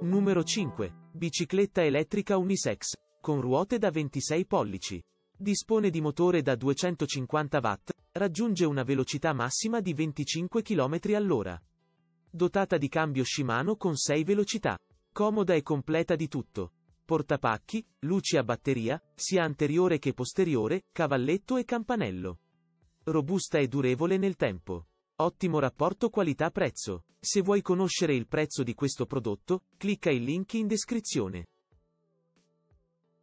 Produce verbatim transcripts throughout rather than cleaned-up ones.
Numero cinque. Bicicletta elettrica unisex, con ruote da ventisei pollici. Dispone di motore da duecentocinquanta watt, raggiunge una velocità massima di venticinque chilometri all'ora. Dotata di cambio Shimano con sei velocità. Comoda e completa di tutto. Portapacchi, luci a batteria, sia anteriore che posteriore, cavalletto e campanello. Robusta e durevole nel tempo. Ottimo rapporto qualità-prezzo. Se vuoi conoscere il prezzo di questo prodotto, clicca il link in descrizione.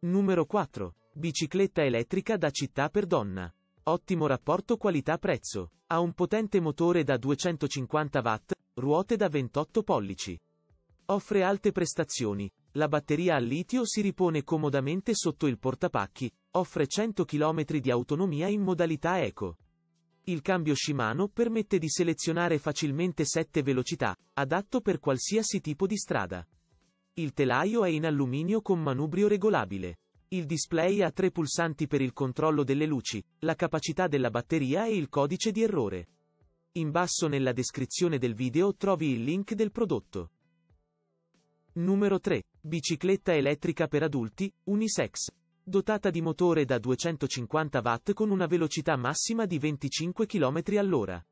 Numero quattro. Bicicletta elettrica da città per donna. Ottimo rapporto qualità-prezzo. Ha un potente motore da duecentocinquanta watt, ruote da ventotto pollici. Offre alte prestazioni. La batteria al litio si ripone comodamente sotto il portapacchi, offre cento chilometri di autonomia in modalità eco. Il cambio Shimano permette di selezionare facilmente sette velocità, adatto per qualsiasi tipo di strada. Il telaio è in alluminio con manubrio regolabile. Il display ha tre pulsanti per il controllo delle luci, la capacità della batteria e il codice di errore. In basso nella descrizione del video trovi il link del prodotto. Numero tre. Bicicletta elettrica per adulti, unisex. Dotata di motore da duecentocinquanta watt con una velocità massima di venticinque chilometri all'ora.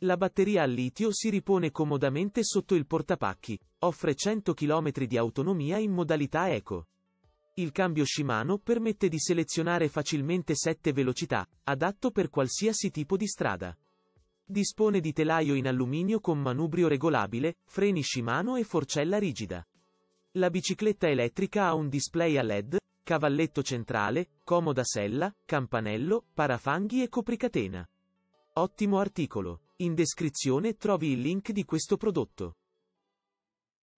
La batteria al litio si ripone comodamente sotto il portapacchi, offre cento chilometri di autonomia in modalità eco. Il cambio Shimano permette di selezionare facilmente sette velocità, adatto per qualsiasi tipo di strada. Dispone di telaio in alluminio con manubrio regolabile, freni Shimano e forcella rigida. La bicicletta elettrica ha un display a L E D, cavalletto centrale, comoda sella, campanello, parafanghi e copricatena. Ottimo articolo. In descrizione trovi il link di questo prodotto.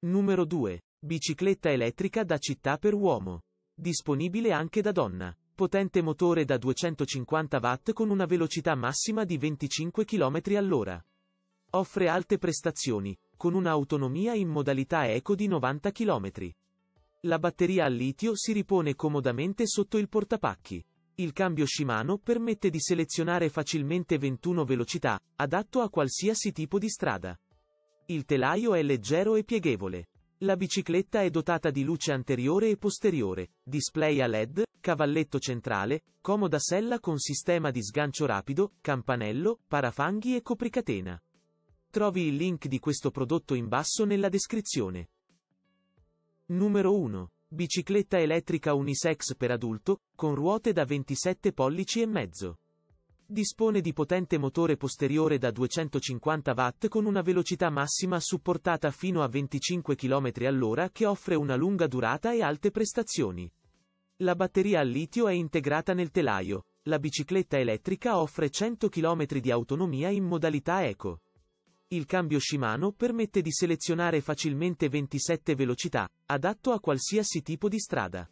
Numero due. Bicicletta elettrica da città per uomo. Disponibile anche da donna. Potente motore da duecentocinquanta watt con una velocità massima di venticinque chilometri all'ora. Offre alte prestazioni, con un'autonomia in modalità eco di novanta chilometri. La batteria al litio si ripone comodamente sotto il portapacchi. Il cambio Shimano permette di selezionare facilmente ventuno velocità, adatto a qualsiasi tipo di strada. Il telaio è leggero e pieghevole. La bicicletta è dotata di luce anteriore e posteriore, display a L E D, cavalletto centrale, comoda sella con sistema di sgancio rapido, campanello, parafanghi e copricatena. Trovi il link di questo prodotto in basso nella descrizione. Numero uno. Bicicletta elettrica unisex per adulto, con ruote da ventisette pollici e mezzo. Dispone di potente motore posteriore da duecentocinquanta watt con una velocità massima supportata fino a venticinque chilometri all'ora che offre una lunga durata e alte prestazioni. La batteria al litio è integrata nel telaio. La bicicletta elettrica offre cento chilometri di autonomia in modalità eco. Il cambio Shimano permette di selezionare facilmente ventisette velocità, adatto a qualsiasi tipo di strada.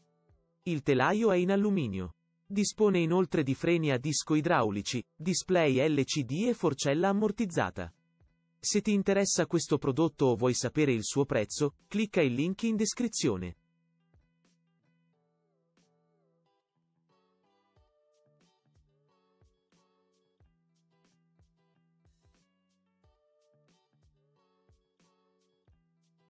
Il telaio è in alluminio. Dispone inoltre di freni a disco idraulici, display L C D e forcella ammortizzata. Se ti interessa questo prodotto o vuoi sapere il suo prezzo, clicca il link in descrizione.